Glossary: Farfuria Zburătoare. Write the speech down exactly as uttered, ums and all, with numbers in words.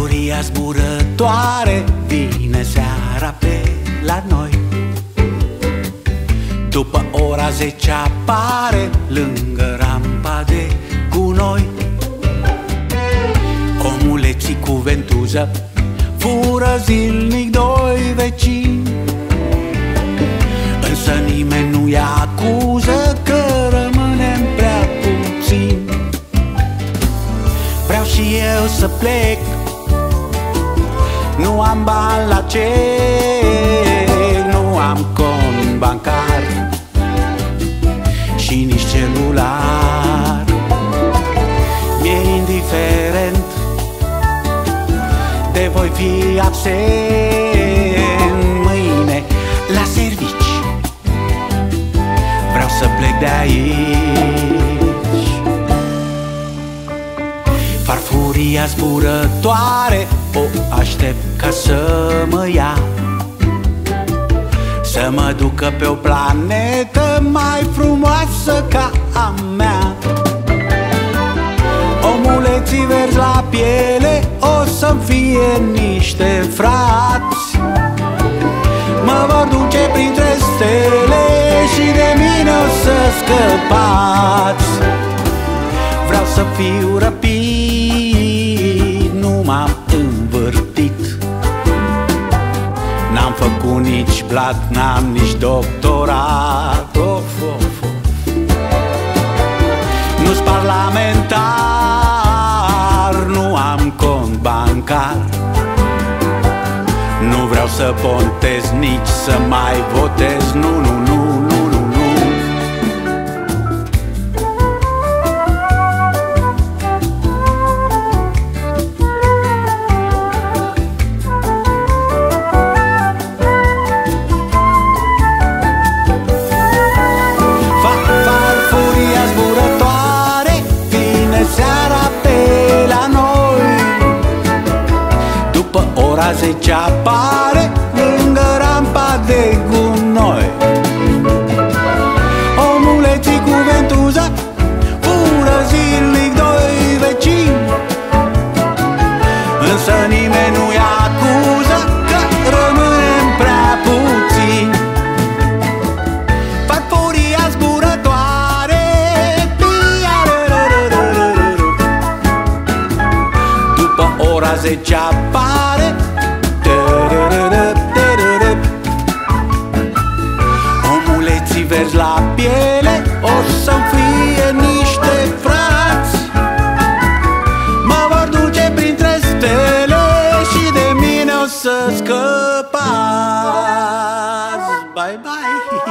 Farfuria zburătoare vine seara pe la noi. După ora zece apare lângă rampa de gunoi. Omuleții cu ventuză fură zilnic doi vecini, însă nimeni nu-i acuză că rămânem prea puțini. Vreau și eu să plec, nu am bani la cec, nu am cont bancar și nici celular. Mi-e indiferent, de voi fi absent mâine la servici. Vreau să plec de aici. Farfuria zburătoare o aștept ca să mă ia, să mă ducă pe o planetă mai frumoasă ca a mea. Omuleții verzi la piele o să-mi fie niște frați, mă vor duce printre stele și de mine o să scăpați. Vreau să fiu răpit, nu m-am învârtit, n-am făcut nici blat, n-am nici doctorat. Of, of, of. Nu-s parlamentar, nu am cont bancar, nu vreau să pontez, nici să mai votez, nu, nu, nu. Ora zece apare lângă rampa de gunoi. Omuleții cu ventuza fură zilnic doi vecini, însă nimeni nu-i acuză că rămânem prea puțini. Farfuria zburătoare, după ora zece apare. Omuleții verzi la piele o să-mi fie niște frați, mă vor duce printre stele și de mine o să scăpați. Bye, bye!